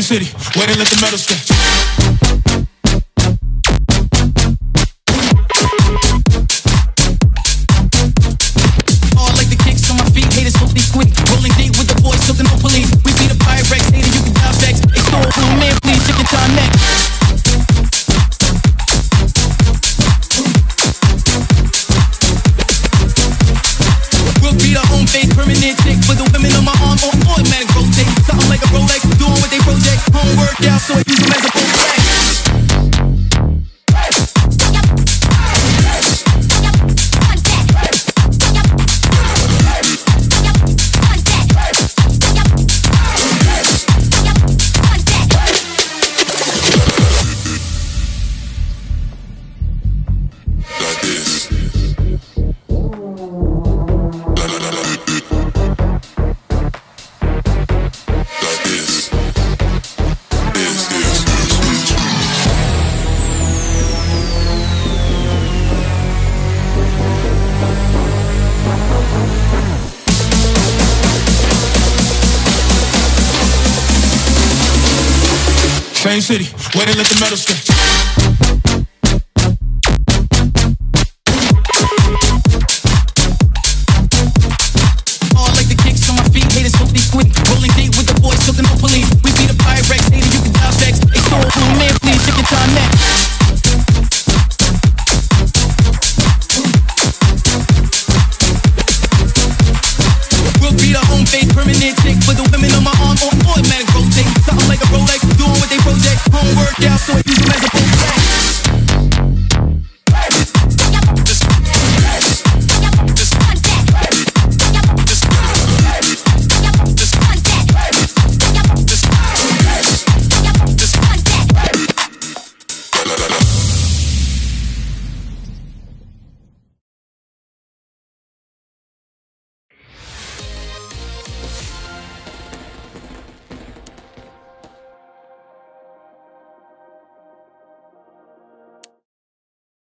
Same city, waiting, let the metal scratch. Same city, waiting, let the metal scratch. Face permanent chick for the women.